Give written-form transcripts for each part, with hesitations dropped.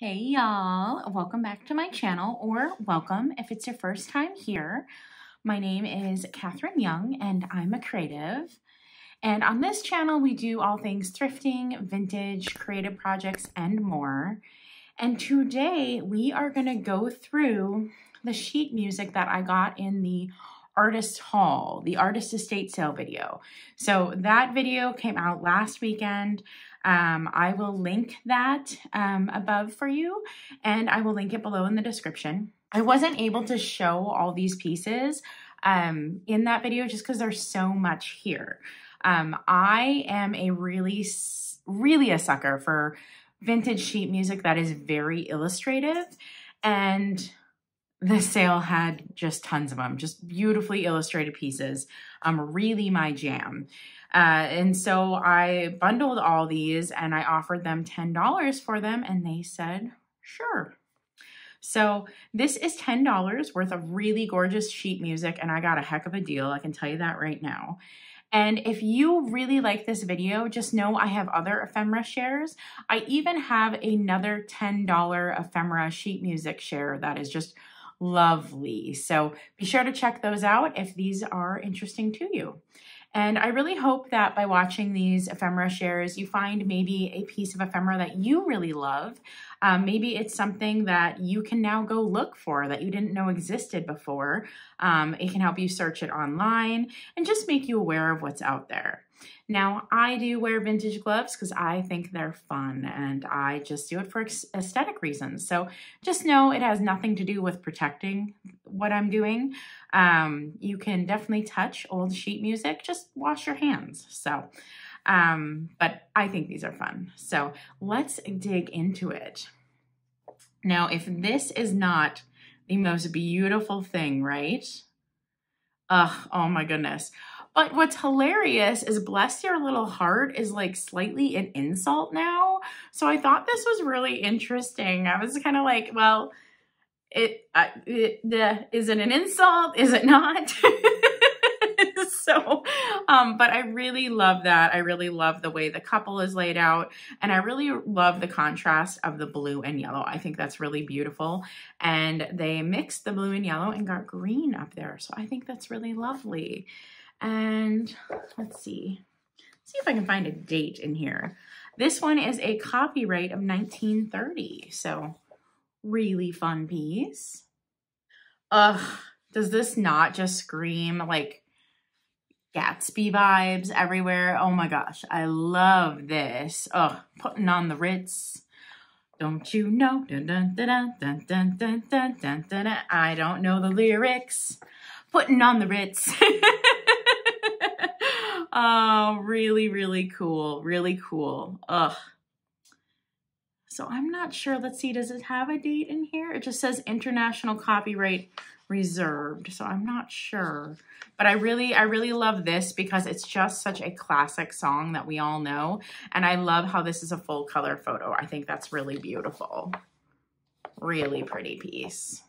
Hey y'all, welcome back to my channel, or welcome if it's your first time here. My name is Katherine Young and I'm a creative. And on this channel we do all things thrifting, vintage, creative projects, and more. And today we are going to go through the sheet music that I got in the Artist Haul, the Artist Estate Sale video. So that video came out last weekend. I will link that above for you, and I will link it below in the description. I wasn't able to show all these pieces in that video just because there's so much here. I am really a sucker for vintage sheet music that is very illustrative, and the sale had just tons of them, just beautifully illustrated pieces. Really my jam. And so I bundled all these and I offered them $10 for them, and they said, sure. So this is $10 worth of really gorgeous sheet music, and I got a heck of a deal. I can tell you that right now. And if you really like this video, just know I have other ephemera shares. I even have another $10 ephemera sheet music share that is just lovely. So be sure to check those out if these are interesting to you. And I really hope that by watching these ephemera shares, you find maybe a piece of ephemera that you really love. Maybe it's something that you can now go look for that you didn't know existed before. It can help you search it online and just make you aware of what's out there. Now, I do wear vintage gloves because I think they're fun, and I just do it for aesthetic reasons. So just know it has nothing to do with protecting what I'm doing. You can definitely touch old sheet music, just wash your hands. So, but I think these are fun. So let's dig into it. Now, if this is not the most beautiful thing, right? Ugh, oh my goodness. But what's hilarious is bless your little heart is like slightly an insult now. So I thought this was really interesting. I was kind of like, well, is it an insult? Is it not? So, but I really love that. I really love the way the couple is laid out, and I really love the contrast of the blue and yellow. I think that's really beautiful. And they mixed the blue and yellow and got green up there. So I think that's really lovely. And let's see if I can find a date in here. This one is a copyright of 1930. So really fun piece. Ugh, does this not just scream like Gatsby vibes everywhere? Oh my gosh, I love this. Ugh, putting on the Ritz. Don't you know? Dun, dun, dun, dun, dun, dun, dun, dun, dun. I don't know the lyrics. Putting on the Ritz. Oh, really, really cool. Really cool. Ugh. So I'm not sure. Let's see. Does it have a date in here? It just says international copyright reserved. So I'm not sure, but I really love this because it's just such a classic song that we all know. And I love how this is a full color photo. I think that's really beautiful. Really pretty piece.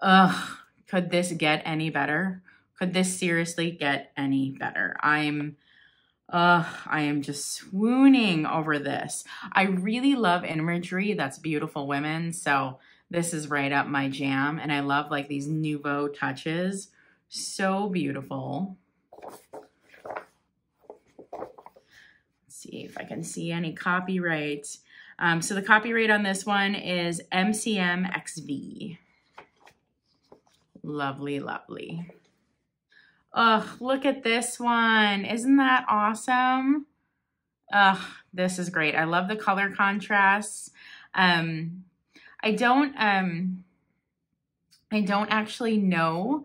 Ugh. Could this get any better? Could this seriously get any better? I am just swooning over this. I really love imagery that's beautiful women. So this is right up my jam. And I love like these nouveau touches. So beautiful. Let's see if I can see any copyright. So the copyright on this one is MCMXV. Lovely, lovely. Ugh, look at this one. Isn't that awesome? Ugh, this is great. I love the color contrasts. I don't actually know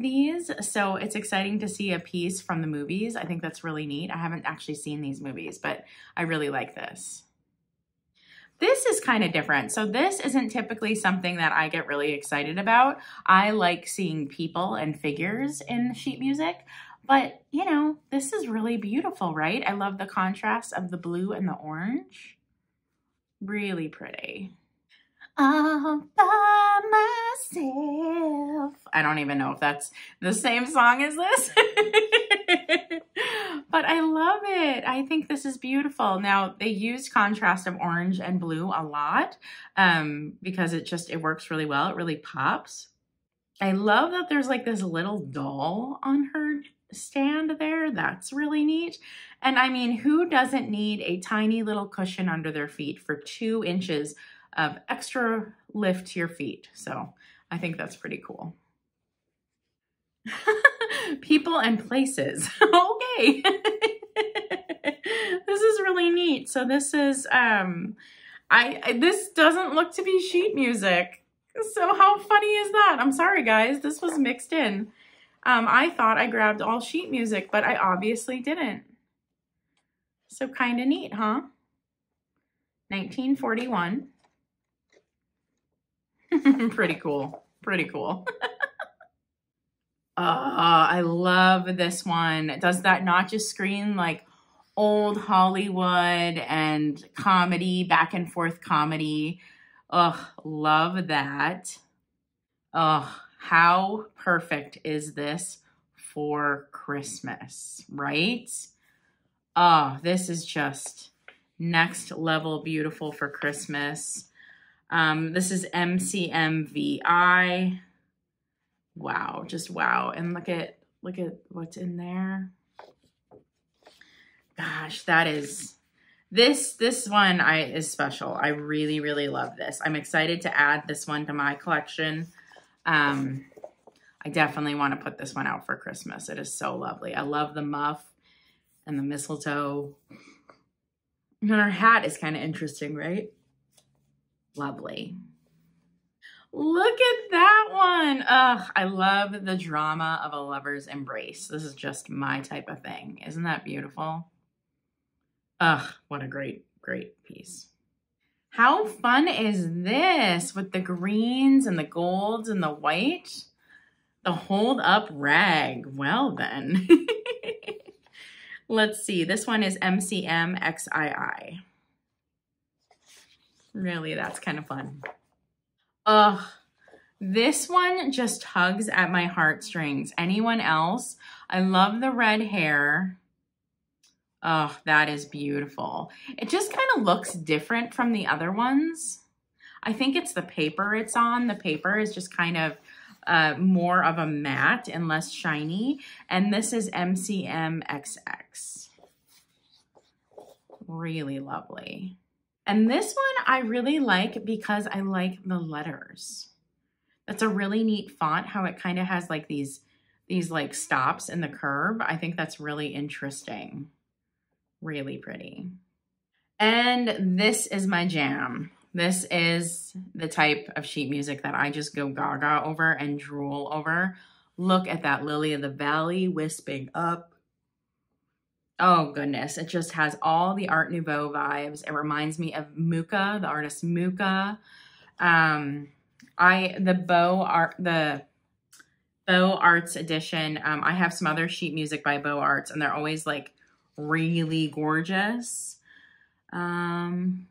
these, so it's exciting to see a piece from the movies. I think that's really neat. I haven't actually seen these movies, but I really like this. This is kind of different. So this isn't typically something that I get really excited about. I like seeing people and figures in sheet music, but you know, this is really beautiful, right? I love the contrast of the blue and the orange. Really pretty. All by myself. I don't even know if that's the same song as this. But I love it. I think this is beautiful. Now, they used contrast of orange and blue a lot because it works really well. It really pops. I love that there's like this little doll on her stand there. That's really neat. And I mean, who doesn't need a tiny little cushion under their feet for 2 inches of extra lift to your feet? So I think that's pretty cool. People and places. Okay. This is really neat. So this is, this doesn't look to be sheet music. So how funny is that? I'm sorry guys, this was mixed in. I thought I grabbed all sheet music, but I obviously didn't. So kind of neat, huh? 1941. Pretty cool. Pretty cool. I love this one. Does that not just scream like old Hollywood and comedy, back and forth comedy? Ugh, love that. Ugh, how perfect is this for Christmas, right? Oh, this is just next level beautiful for Christmas. This is MCMVI. Wow, just wow. And look at what's in there. Gosh, that is, this one is special. I really, really love this. I'm excited to add this one to my collection. I definitely want to put this one out for Christmas. It is so lovely. I love the muff and the mistletoe. And her hat is kind of interesting, right? Lovely. Look at that one. Ugh, I love the drama of a lover's embrace. This is just my type of thing. Isn't that beautiful? Ugh, what a great, great piece. How fun is this with the greens and the golds and the white? The hold up rag. Well then. Let's see. This one is MCMXII. Really, that's kind of fun. Ugh, this one just tugs at my heartstrings. Anyone else? I love the red hair. Oh, that is beautiful. It just kind of looks different from the other ones. I think it's the paper it's on. The paper is just kind of more of a matte and less shiny. And this is MCMXX. Really lovely. And this one I really like because I like the letters. That's a really neat font, how it kind of has like these like stops in the curb. I think that's really interesting. Really pretty. And this is my jam. This is the type of sheet music that I just go gaga over and drool over. Look at that lily of the valley wisping up. Oh goodness, it just has all the Art Nouveau vibes. It reminds me of Mucha, the artist Mucha. The Beaux Arts edition, I have some other sheet music by Beaux Arts and they're always like really gorgeous. I'm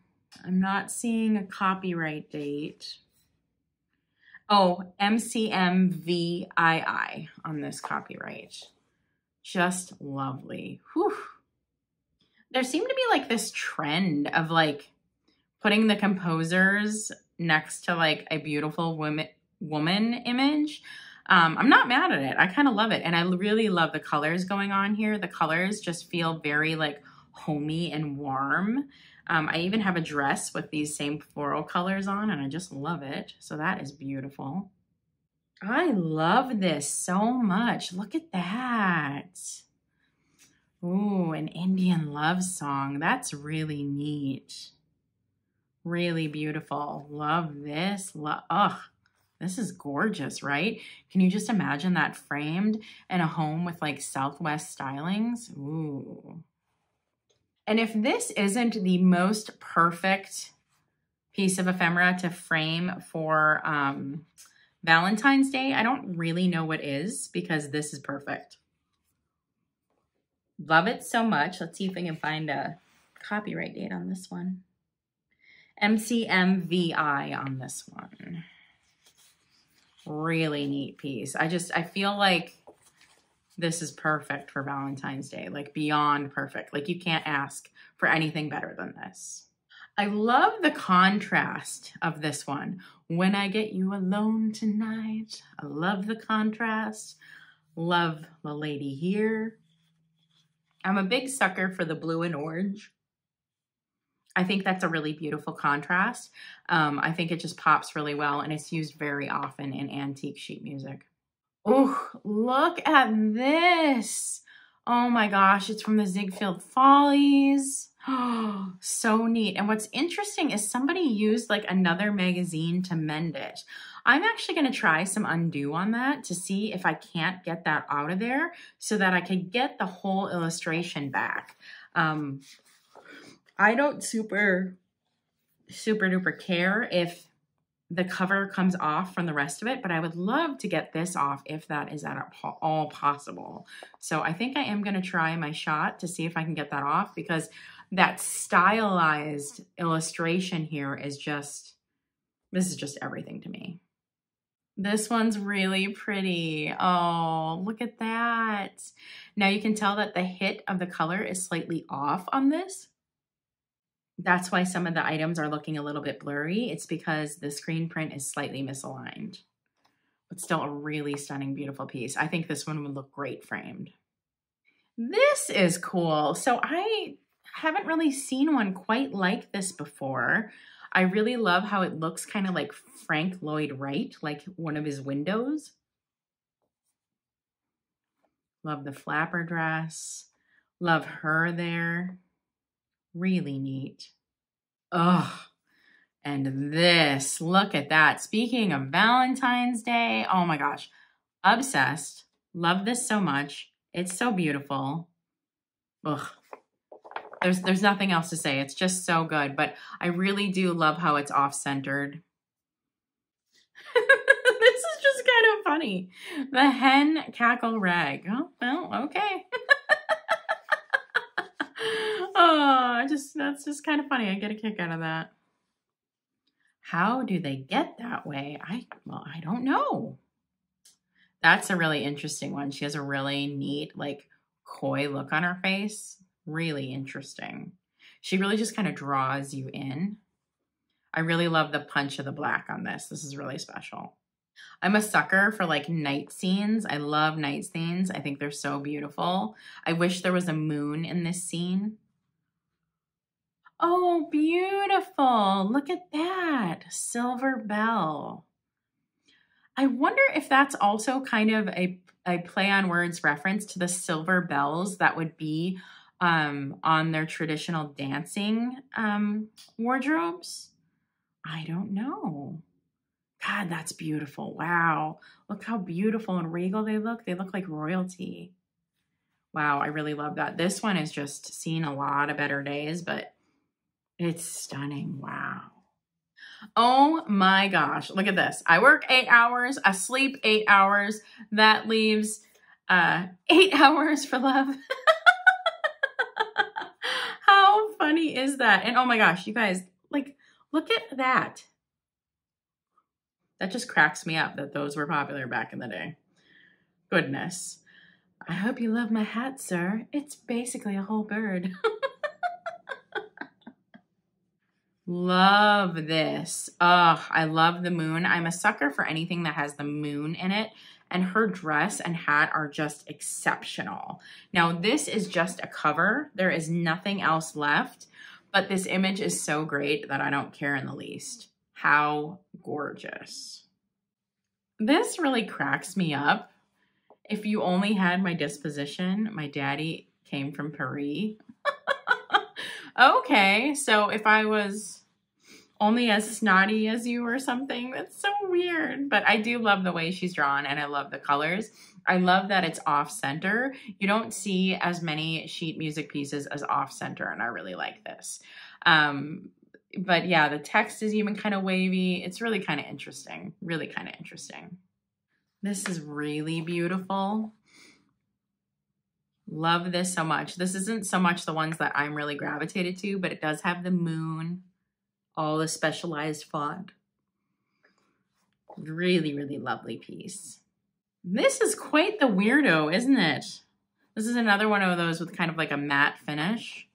not seeing a copyright date. Oh, MCMVII on this copyright. Just lovely. Whew. There seemed to be like this trend of like putting the composers next to like a beautiful woman image. I'm not mad at it. I kind of love it. And I really love the colors going on here. The colors just feel very like homey and warm. I even have a dress with these same floral colors on and I just love it. So that is beautiful. I love this so much. Look at that. Ooh, an Indian love song. That's really neat. Really beautiful. Love this. Ugh, this is gorgeous, right? Can you just imagine that framed in a home with like Southwest stylings? Ooh. And if this isn't the most perfect piece of ephemera to frame for, Valentine's Day, I don't really know what is because this is perfect. Love it so much. Let's see if we can find a copyright date on this one. MCMVI on this one. Really neat piece. I feel like this is perfect for Valentine's Day, like beyond perfect. Like you can't ask for anything better than this. I love the contrast of this one. When I get you alone tonight. I love the contrast. Love the lady here. I'm a big sucker for the blue and orange. I think that's a really beautiful contrast. I think it just pops really well, and it's used very often in antique sheet music. Oh, look at this. Oh my gosh, it's from the Ziegfeld Follies. Oh, so neat. And what's interesting is somebody used like another magazine to mend it. I'm actually going to try some undo on that to see if I can't get that out of there so that I can get the whole illustration back. I don't super duper care if the cover comes off from the rest of it, but I would love to get this off if that is at all possible. So I think I am going to try my shot to see if I can get that off, because that stylized illustration here is just, this is just everything to me. This one's really pretty. Oh, look at that. Now you can tell that the hit of the color is slightly off on this. That's why some of the items are looking a little bit blurry. It's because the screen print is slightly misaligned. It's still a really stunning, beautiful piece. I think this one would look great framed. This is cool. So I haven't really seen one quite like this before. I really love how it looks kind of like Frank Lloyd Wright, like one of his windows. Love the flapper dress. Love her there. Really neat. Oh, and this, look at that. Speaking of Valentine's Day, oh my gosh, obsessed. Love this so much. It's so beautiful. Ugh. There's nothing else to say. It's just so good, but I really do love how it's off-centered. This is just kind of funny. The hen cackle rag. Oh, well, okay. Oh, that's just kind of funny. I get a kick out of that. How do they get that way? I don't know. That's a really interesting one. She has a really neat, like, coy look on her face. Really interesting. She really just kind of draws you in. I really love the punch of the black on this. This is really special. I'm a sucker for like night scenes. I love night scenes. I think they're so beautiful. I wish there was a moon in this scene. Oh, beautiful. Look at that. Silver bell. I wonder if that's also kind of a play on words reference to the silver bells that would be on their traditional dancing wardrobes. I don't know. God, that's beautiful. Wow. Look how beautiful and regal they look. They look like royalty. Wow, I really love that. This one has just seen a lot of better days, but it's stunning. Wow. Oh my gosh. Look at this. I work 8 hours. I sleep 8 hours. That leaves 8 hours for love. How funny is that? And oh my gosh, you guys, like, look at that. That just cracks me up that those were popular back in the day. Goodness. I hope you love my hat, sir. It's basically a whole bird. Love this. Oh, I love the moon. I'm a sucker for anything that has the moon in it. And her dress and hat are just exceptional. Now, this is just a cover. There is nothing else left. But this image is so great that I don't care in the least. How gorgeous. This really cracks me up. If you only had my disposition, my daddy came from Paris. Okay, so if I was only as snotty as you or something, that's so weird. But I do love the way she's drawn, and I love the colors. I love that it's off-center. You don't see as many sheet music pieces as off-center, and I really like this. But yeah, the text is even kind of wavy. It's really kind of interesting. Really kind of interesting. This is really beautiful. Love this so much. This isn't so much the ones that I'm really gravitated to, but it does have the moon, all the specialized font. Really, really lovely piece. This is quite the weirdo, isn't it? This is another one of those with kind of like a matte finish.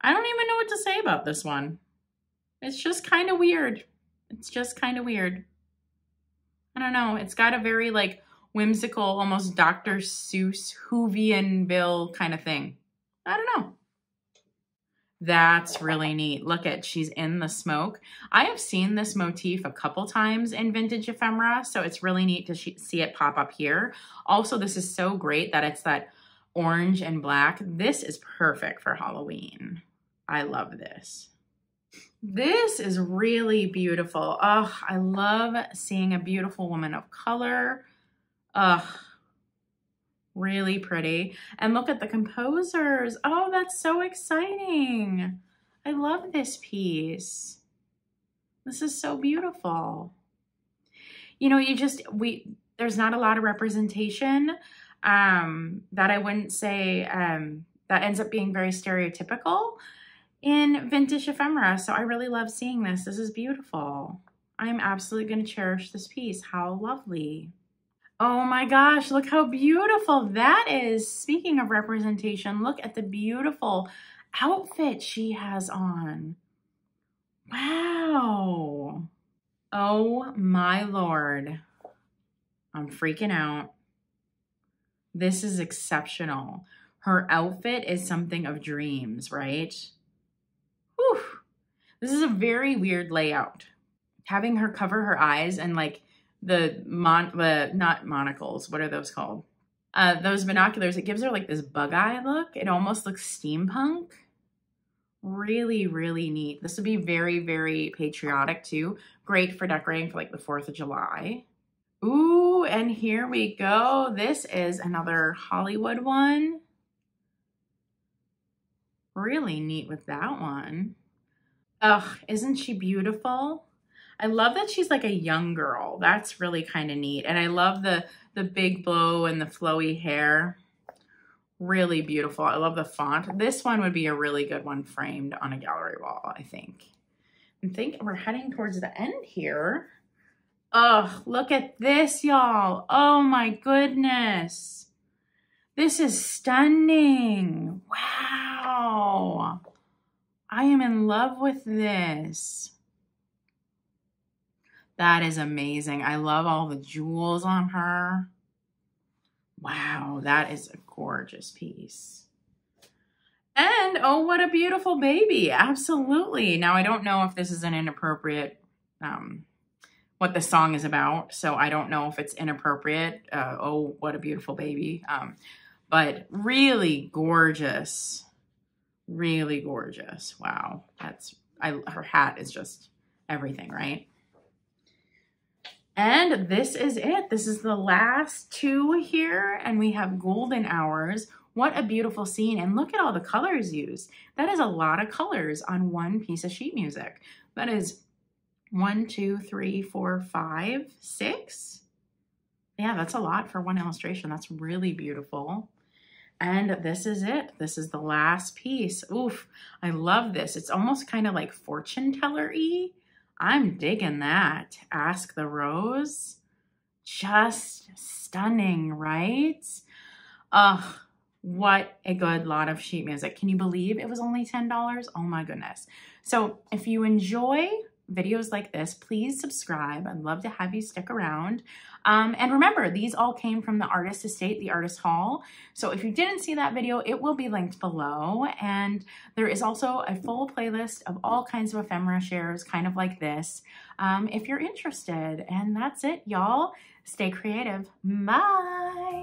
I don't even know what to say about this one. It's just kind of weird. It's just kind of weird. I don't know. It's got a very like whimsical, almost Dr. Seuss, Whovianville kind of thing. I don't know. That's really neat. Look at, she's in the smoke. I have seen this motif a couple times in vintage ephemera, so it's really neat to see it pop up here. Also, this is so great that it's that orange and black. This is perfect for Halloween. I love this. This is really beautiful. Oh, I love seeing a beautiful woman of color. Oh, really pretty. And look at the composers. Oh, that's so exciting. I love this piece. This is so beautiful. You know, there's not a lot of representation that I wouldn't say that ends up being very stereotypical in vintage ephemera. So I really love seeing this. This is beautiful. I'm absolutely going to cherish this piece. How lovely. Oh my gosh, look how beautiful that is. Speaking of representation, look at the beautiful outfit she has on. Wow. Oh my Lord. I'm freaking out. This is exceptional. Her outfit is something of dreams, right? Whew. This is a very weird layout. Having her cover her eyes and like not monocles, what are those called? Those binoculars, it gives her like this bug eye look. It almost looks steampunk. Really, really neat. This would be very, very patriotic too. Great for decorating for like the 4th of July. Ooh, and here we go. This is another Hollywood one. Really neat with that one. Ugh, isn't she beautiful? I love that she's like a young girl. That's really kind of neat. And I love the big bow and the flowy hair. Really beautiful. I love the font. This one would be a really good one framed on a gallery wall, I think. I think we're heading towards the end here. Oh, look at this, y'all. Oh my goodness. This is stunning. Wow. I am in love with this. That is amazing. I love all the jewels on her. Wow, that is a gorgeous piece. And oh, what a beautiful baby. Absolutely. Now, I don't know if this is an inappropriate, what the song is about. So I don't know if it's inappropriate. Oh, what a beautiful baby. But really gorgeous. Really gorgeous. Wow. Her hat is just everything, right? And this is it. This is the last two here, and we have golden hours. What a beautiful scene. And look at all the colors used. That is a lot of colors on one piece of sheet music. That is 1, 2, 3, 4, 5, 6. Yeah, that's a lot for one illustration. That's really beautiful. And this is it. This is the last piece. Oof, I love this. It's almost kind of like fortune teller-y. I'm digging that. Ask the Rose. Just stunning, right? Ugh, what a good lot of sheet music. Can you believe it was only $10? Oh my goodness. So if you enjoy videos like this, please subscribe. I'd love to have you stick around. And remember, these all came from the Artist Estate, the Artist Hall. So if you didn't see that video, it will be linked below. And there is also a full playlist of all kinds of ephemera shares, kind of like this, if you're interested. And that's it, y'all. Stay creative. Bye.